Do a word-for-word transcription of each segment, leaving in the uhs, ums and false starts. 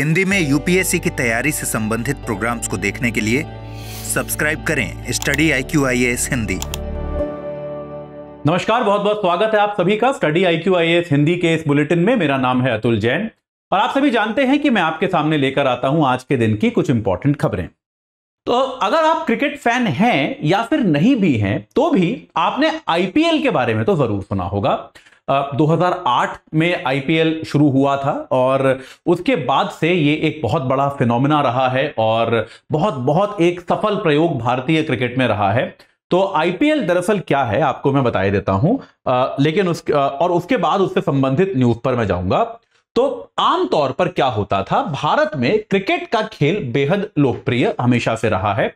हिंदी में यूपीएससी की तैयारी से संबंधित प्रोग्राम्स को देखने के लिए सब्सक्राइब करें स्टडी आईक्यू आईएएस हिंदी। नमस्कार, बहुत बहुत स्वागत है आप सभी का स्टडी आईक्यू आईएएस हिंदी के इस बुलेटिन में। मेरा नाम है अतुल जैन और आप सभी जानते हैं कि मैं आपके सामने लेकर आता हूं आज के दिन की कुछ इंपॉर्टेंट खबरें। तो अगर आप क्रिकेट फैन हैं या फिर नहीं भी हैं तो भी आपने आईपीएल के बारे में तो जरूर सुना होगा। दो हज़ार आठ में आईपीएल शुरू हुआ था और उसके बाद से ये एक बहुत बड़ा फिनोमिना रहा है और बहुत बहुत एक सफल प्रयोग भारतीय क्रिकेट में रहा है। तो आईपीएल दरअसल क्या है आपको मैं बता देता हूं, आ, लेकिन उस आ, और उसके बाद उससे संबंधित न्यूज़ पर मैं जाऊंगा। तो आमतौर पर क्या होता था, भारत में क्रिकेट का खेल बेहद लोकप्रिय हमेशा से रहा है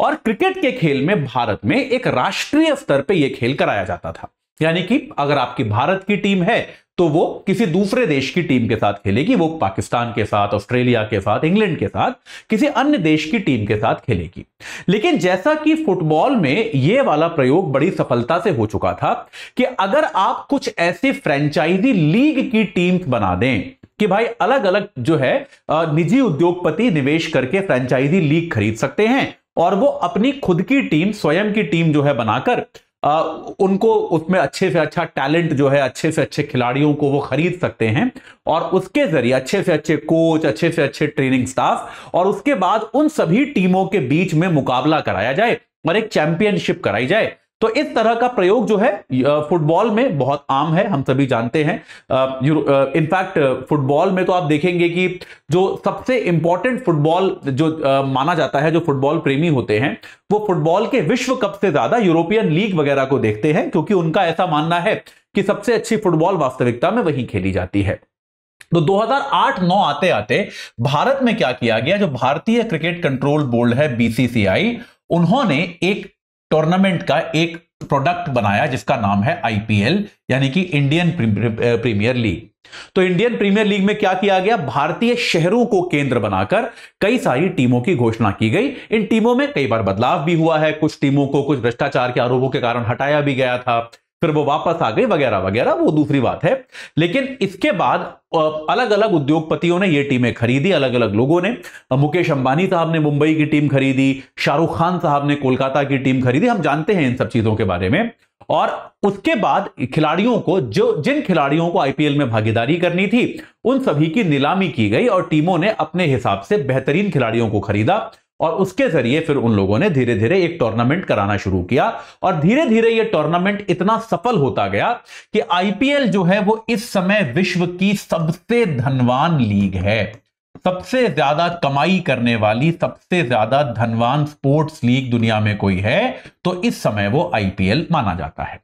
और क्रिकेट के खेल में भारत में एक राष्ट्रीय स्तर पर यह खेल कराया जाता था, यानी कि अगर आपकी भारत की टीम है तो वो किसी दूसरे देश की टीम के साथ खेलेगी, वो पाकिस्तान के साथ, ऑस्ट्रेलिया के साथ, इंग्लैंड के साथ, किसी अन्य देश की टीम के साथ खेलेगी। लेकिन जैसा कि फुटबॉल में ये वाला प्रयोग बड़ी सफलता से हो चुका था कि अगर आप कुछ ऐसे फ्रेंचाइजी लीग की टीम बना दें कि भाई अलग अलग जो है निजी उद्योगपति निवेश करके फ्रेंचाइजी लीग खरीद सकते हैं और वो अपनी खुद की टीम, स्वयं की टीम जो है बनाकर आ, उनको उसमें अच्छे से अच्छा टैलेंट जो है, अच्छे से अच्छे खिलाड़ियों को वो खरीद सकते हैं और उसके जरिए अच्छे से अच्छे कोच, अच्छे से अच्छे ट्रेनिंग स्टाफ और उसके बाद उन सभी टीमों के बीच में मुकाबला कराया जाए और एक चैंपियनशिप कराई जाए। तो इस तरह का प्रयोग जो है फुटबॉल में बहुत आम है, हम सभी जानते हैं। इनफैक्ट फुटबॉल में तो आप देखेंगे कि जो सबसे इंपॉर्टेंट फुटबॉल जो आ, माना जाता है, जो फुटबॉल प्रेमी होते हैं वो फुटबॉल के विश्व कप से ज्यादा यूरोपियन लीग वगैरह को देखते हैं, क्योंकि उनका ऐसा मानना है कि सबसे अच्छी फुटबॉल वास्तविकता में वहीं खेली जाती है। तो दो हज़ार आठ नौ आते आते भारत में क्या किया गया, जो भारतीय क्रिकेट कंट्रोल बोर्ड है बी सी सी आई, उन्होंने एक टूर्नामेंट का एक प्रोडक्ट बनाया जिसका नाम है आईपीएल, यानी कि इंडियन प्रीमियर लीग। तो इंडियन प्रीमियर लीग में क्या किया गया, भारतीय शहरों को केंद्र बनाकर कई सारी टीमों की घोषणा की गई। इन टीमों में कई बार बदलाव भी हुआ है, कुछ टीमों को कुछ भ्रष्टाचार के आरोपों के कारण हटाया भी गया था, फिर वो वापस आ गई वगैरह वगैरह, वो दूसरी बात है। लेकिन इसके बाद अलग अलग उद्योगपतियों ने ये टीमें खरीदी, अलग अलग लोगों ने। मुकेश अंबानी साहब ने मुंबई की टीम खरीदी, शाहरुख खान साहब ने कोलकाता की टीम खरीदी, हम जानते हैं इन सब चीजों के बारे में। और उसके बाद खिलाड़ियों को, जो जिन खिलाड़ियों को आईपीएल में भागीदारी करनी थी उन सभी की नीलामी की गई और टीमों ने अपने हिसाब से बेहतरीन खिलाड़ियों को खरीदा और उसके जरिए फिर उन लोगों ने धीरे धीरे एक टूर्नामेंट कराना शुरू किया और धीरे धीरे यह टूर्नामेंट इतना सफल होता गया कि आईपीएल जो है वो इस समय विश्व की सबसे धनवान लीग है, सबसे ज्यादा कमाई करने वाली, सबसे ज्यादा धनवान स्पोर्ट्स लीग दुनिया में कोई है तो इस समय वो आईपीएल माना जाता है।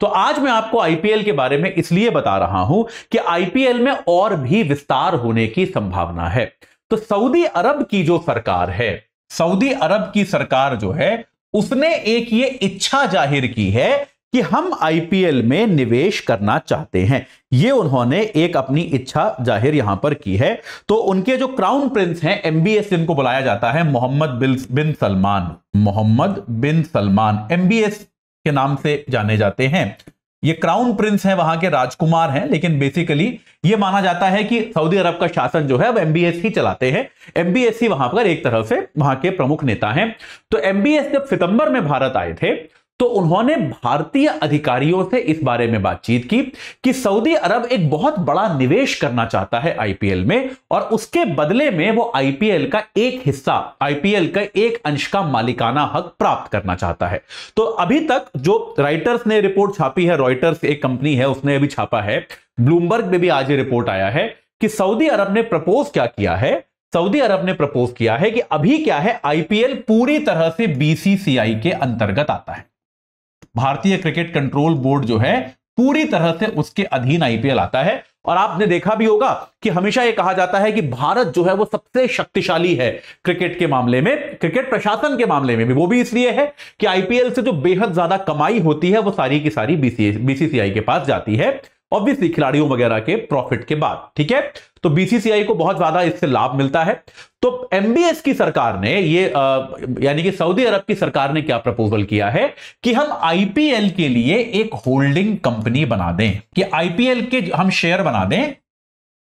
तो आज मैं आपको आईपीएल के बारे में इसलिए बता रहा हूं कि आईपीएल में और भी विस्तार होने की संभावना है। तो सऊदी अरब की जो सरकार है, सऊदी अरब की सरकार जो है उसने एक ये इच्छा जाहिर की है कि हम आईपीएल में निवेश करना चाहते हैं, ये उन्होंने एक अपनी इच्छा जाहिर यहां पर की है। तो उनके जो क्राउन प्रिंस हैं, एमबीएस इनको बुलाया जाता है, Mohammed bin Salman, Mohammed bin Salman MBS के नाम से जाने जाते हैं। ये क्राउन प्रिंस हैं, वहां के राजकुमार हैं, लेकिन बेसिकली ये माना जाता है कि सऊदी अरब का शासन जो है अब एमबीएस ही चलाते हैं। एमबीएस ही वहां पर एक तरह से वहां के प्रमुख नेता हैं। तो एमबीएस जब सितंबर में भारत आए थे तो उन्होंने भारतीय अधिकारियों से इस बारे में बातचीत की कि सऊदी अरब एक बहुत बड़ा निवेश करना चाहता है आईपीएल में और उसके बदले में वो आईपीएल का एक हिस्सा, आईपीएल का एक अंश का मालिकाना हक प्राप्त करना चाहता है। तो अभी तक जो रॉयटर्स ने रिपोर्ट छापी है, रॉयटर्स एक कंपनी है उसने अभी छापा है, ब्लूमबर्ग में भी आज ये रिपोर्ट आया है कि सऊदी अरब ने प्रपोज क्या किया है, सऊदी अरब ने प्रपोज किया है कि अभी क्या है, आईपीएल पूरी तरह से बीसीसीआई के अंतर्गत आता है, भारतीय क्रिकेट कंट्रोल बोर्ड जो है पूरी तरह से उसके अधीन आईपीएल आता है। और आपने देखा भी होगा कि हमेशा यह कहा जाता है कि भारत जो है वो सबसे शक्तिशाली है क्रिकेट के मामले में, क्रिकेट प्रशासन के मामले में भी, वो भी इसलिए है कि आईपीएल से जो बेहद ज्यादा कमाई होती है वो सारी की सारी बीसीसीआई के पास जाती है, ऑब्वियसली खिलाड़ियों वगैरह के प्रॉफिट के बाद, ठीक है। तो बीसीसीआई को बहुत ज्यादा इससे लाभ मिलता है। तो एमबीएस की सरकार ने ये यानी कि सऊदी अरब की सरकार ने क्या प्रपोजल किया है कि हम आईपीएल के लिए एक होल्डिंग कंपनी बना दें, कि आईपीएल के हम शेयर बना दें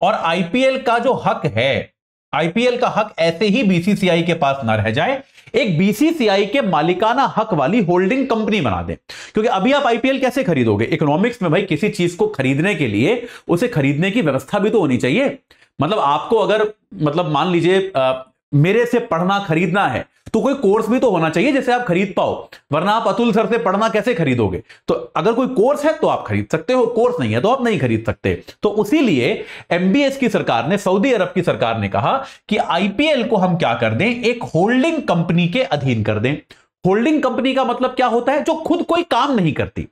और आईपीएल का जो हक है, आईपीएल का हक ऐसे ही बीसीसीआई के पास ना रह जाए, एक बीसीसीआई के मालिकाना हक वाली होल्डिंग कंपनी बना दे। क्योंकि अभी आप आईपीएल कैसे खरीदोगे? इकोनॉमिक्स में भाई किसी चीज को खरीदने के लिए उसे खरीदने की व्यवस्था भी तो होनी चाहिए। मतलब आपको अगर मतलब मान लीजिए मेरे से पढ़ना खरीदना है तो कोई कोर्स भी तो होना चाहिए जैसे आप खरीद पाओ, वरना आप अतुल सर से पढ़ना कैसे खरीदोगे? तो अगर कोई कोर्स है तो आप खरीद सकते हो, कोर्स नहीं है तो आप नहीं खरीद सकते। तो इसीलिए एमबीएस की सरकार ने, सऊदी अरब की सरकार ने कहा कि आईपीएल को हम क्या कर दें, एक होल्डिंग कंपनी के अधीन कर दें। होल्डिंग कंपनी का मतलब क्या होता है? जो खुद कोई काम नहीं करती।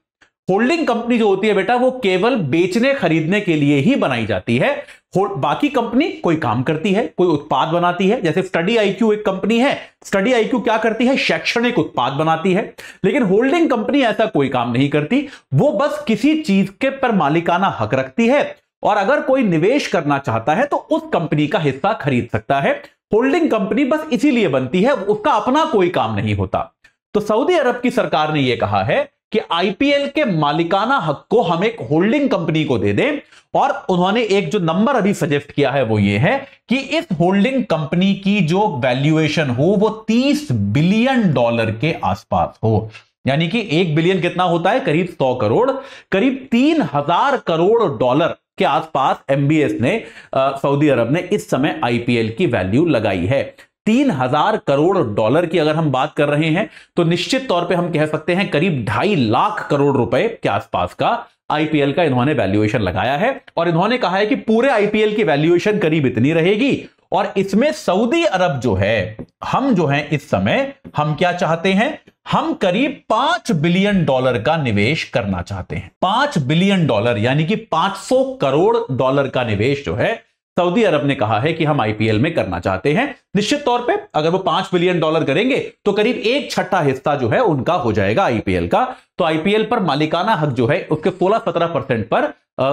होल्डिंग कंपनी जो होती है बेटा वो केवल बेचने खरीदने के लिए ही बनाई जाती है। बाकी कंपनी कोई काम करती है, कोई उत्पाद बनाती है। जैसे स्टडी आईक्यू एक कंपनी है, स्टडी आईक्यू क्या करती है? शैक्षणिक उत्पाद बनाती है। लेकिन होल्डिंग कंपनी ऐसा कोई काम नहीं करती, वो बस किसी चीज के पर मालिकाना हक रखती है और अगर कोई निवेश करना चाहता है तो उस कंपनी का हिस्सा खरीद सकता है। होल्डिंग कंपनी बस इसीलिए बनती है, उसका अपना कोई काम नहीं होता। तो सऊदी अरब की सरकार ने यह कहा है कि आईपीएल के मालिकाना हक को हम एक होल्डिंग कंपनी को दे दें और उन्होंने एक जो नंबर अभी सजेस्ट किया है वो ये है कि इस होल्डिंग कंपनी की जो वैल्यूएशन हो वो तीस बिलियन डॉलर के आसपास हो। यानी कि एक बिलियन कितना होता है? करीब सौ करोड़, करीब तीन हजार करोड़ डॉलर के आसपास एमबीएस ने, सऊदी अरब ने इस समय आईपीएल की वैल्यू लगाई है। तीन हजार करोड़ डॉलर की अगर हम बात कर रहे हैं तो निश्चित तौर पे हम कह सकते हैं करीब ढाई लाख करोड़ रुपए के आसपास का आईपीएल का इन्होंने वैल्यूएशन लगाया है और इन्होंने कहा है कि पूरे आईपीएल की वैल्यूएशन करीब इतनी रहेगी। और इसमें सऊदी अरब जो है, हम जो है इस समय हम क्या चाहते हैं, हम करीब पांच बिलियन डॉलर का निवेश करना चाहते हैं। पांच बिलियन डॉलर यानी कि पांच सौ करोड़ डॉलर का निवेश जो है सऊदी अरब ने कहा है कि हम आईपीएल में करना चाहते हैं। निश्चित तौर पे अगर वो पांच बिलियन डॉलर करेंगे तो करीब एक छठा हिस्सा जो है उनका हो जाएगा आईपीएल का। तो आईपीएल पर मालिकाना हक जो है उसके सोलह सत्रह परसेंट पर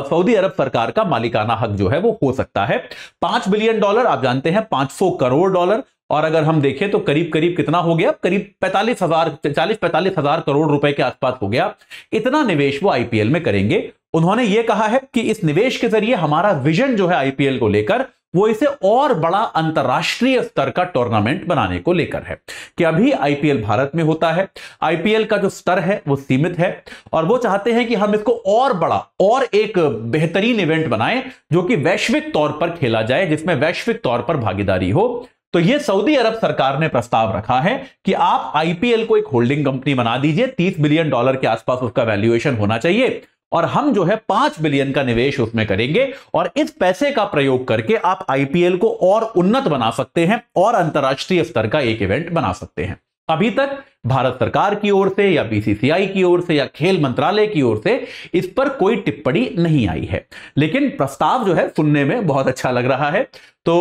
सऊदी अरब सरकार का मालिकाना हक जो है वो हो सकता है। पांच बिलियन डॉलर आप जानते हैं पांच सौ करोड़ डॉलर, और अगर हम देखें तो करीब करीब कितना हो गया, करीब पैंतालीस हजार चालीस पैंतालीस हजार करोड़ रुपए के आसपास हो गया। इतना निवेश वो आईपीएल में करेंगे। उन्होंने ये कहा है कि इस निवेश के जरिए हमारा विजन जो है आईपीएल को लेकर वो इसे और बड़ा अंतर्राष्ट्रीय स्तर का टूर्नामेंट बनाने को लेकर है। कि अभी आईपीएल भारत में होता है, आईपीएल का जो स्तर है वो सीमित है और वो चाहते हैं कि हम इसको और बड़ा और एक बेहतरीन इवेंट बनाएं जो कि वैश्विक तौर पर खेला जाए, जिसमें वैश्विक तौर पर भागीदारी हो। तो ये सऊदी अरब सरकार ने प्रस्ताव रखा है कि आप आईपीएल को एक होल्डिंग कंपनी बना दीजिए, तीस बिलियन डॉलर के आसपास उसका वैल्यूएशन होना चाहिए और हम जो है पांच बिलियन का निवेश उसमें करेंगे और इस पैसे का प्रयोग करके आप आईपीएल को और उन्नत बना सकते हैं और अंतर्राष्ट्रीय स्तर का एक इवेंट बना सकते हैं। अभी तक भारत सरकार की ओर से या बीसीसीआई की ओर से या खेल मंत्रालय की ओर से इस पर कोई टिप्पणी नहीं आई है, लेकिन प्रस्ताव जो है सुनने में बहुत अच्छा लग रहा है। तो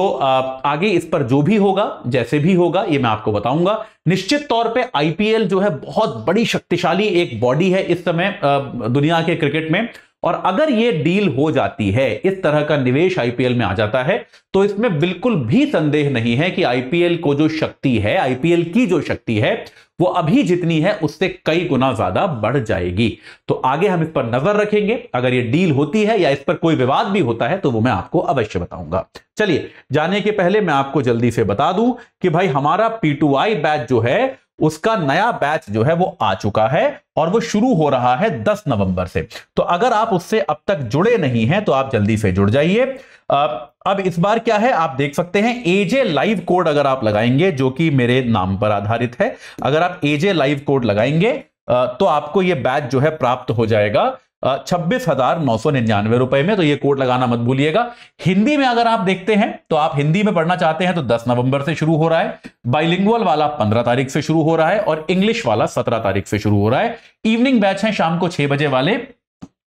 आगे इस पर जो भी होगा, जैसे भी होगा, ये मैं आपको बताऊंगा। निश्चित तौर पे आईपीएल जो है बहुत बड़ी शक्तिशाली एक बॉडी है इस समय दुनिया के क्रिकेट में, और अगर ये डील हो जाती है, इस तरह का निवेश आईपीएल में आ जाता है, तो इसमें बिल्कुल भी संदेह नहीं है कि आईपीएल को जो शक्ति है, आईपीएल की जो शक्ति है वो अभी जितनी है उससे कई गुना ज्यादा बढ़ जाएगी। तो आगे हम इस पर नजर रखेंगे। अगर ये डील होती है या इस पर कोई विवाद भी होता है तो वो मैं आपको अवश्य बताऊंगा। चलिए, जाने के पहले मैं आपको जल्दी से बता दूं कि भाई हमारा पीटूआई बैच जो है, उसका नया बैच जो है वो आ चुका है और वो शुरू हो रहा है दस नवंबर से। तो अगर आप उससे अब तक जुड़े नहीं हैं तो आप जल्दी से जुड़ जाइए। अब इस बार क्या है, आप देख सकते हैं एजे लाइव कोड अगर आप लगाएंगे, जो कि मेरे नाम पर आधारित है, अगर आप एजे लाइव कोड लगाएंगे तो आपको ये बैच जो है प्राप्त हो जाएगा छब्बीस हजार नौ सौ निन्यानवे रुपए में। तो ये कोड लगाना मत भूलिएगा। हिंदी में अगर आप देखते हैं तो आप हिंदी में पढ़ना चाहते हैं तो दस नवंबर से शुरू हो रहा है, बाइलिंगुअल वाला पंद्रह तारीख से शुरू हो रहा है और इंग्लिश वाला सत्रह तारीख से शुरू हो रहा है। इवनिंग बैच है शाम को छह बजे वाले।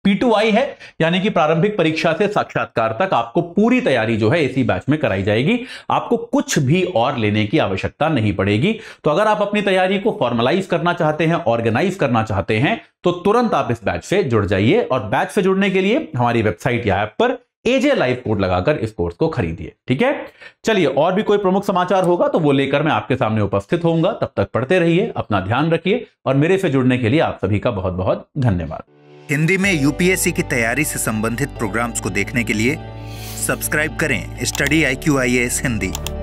पीटूआई है, यानी कि प्रारंभिक परीक्षा से साक्षात्कार तक आपको पूरी तैयारी जो है इसी बैच में कराई जाएगी। आपको कुछ भी और लेने की आवश्यकता नहीं पड़ेगी। तो अगर आप अपनी तैयारी को फॉर्मलाइज करना चाहते हैं, ऑर्गेनाइज करना चाहते हैं, तो तुरंत आप इस बैच से जुड़ जाइए। और बैच से जुड़ने के लिए हमारी वेबसाइट या ऐप पर एजे लाइव कोड लगाकर इस कोर्स को खरीदिए। ठीक है, चलिए, और भी कोई प्रमुख समाचार होगा तो वो लेकर मैं आपके सामने उपस्थित होऊंगा। तब तक पढ़ते रहिए, अपना ध्यान रखिए और मेरे से जुड़ने के लिए आप सभी का बहुत बहुत धन्यवाद। हिंदी में यूपीएससी की तैयारी से संबंधित प्रोग्राम्स को देखने के लिए सब्सक्राइब करें study I Q I A S Hindi.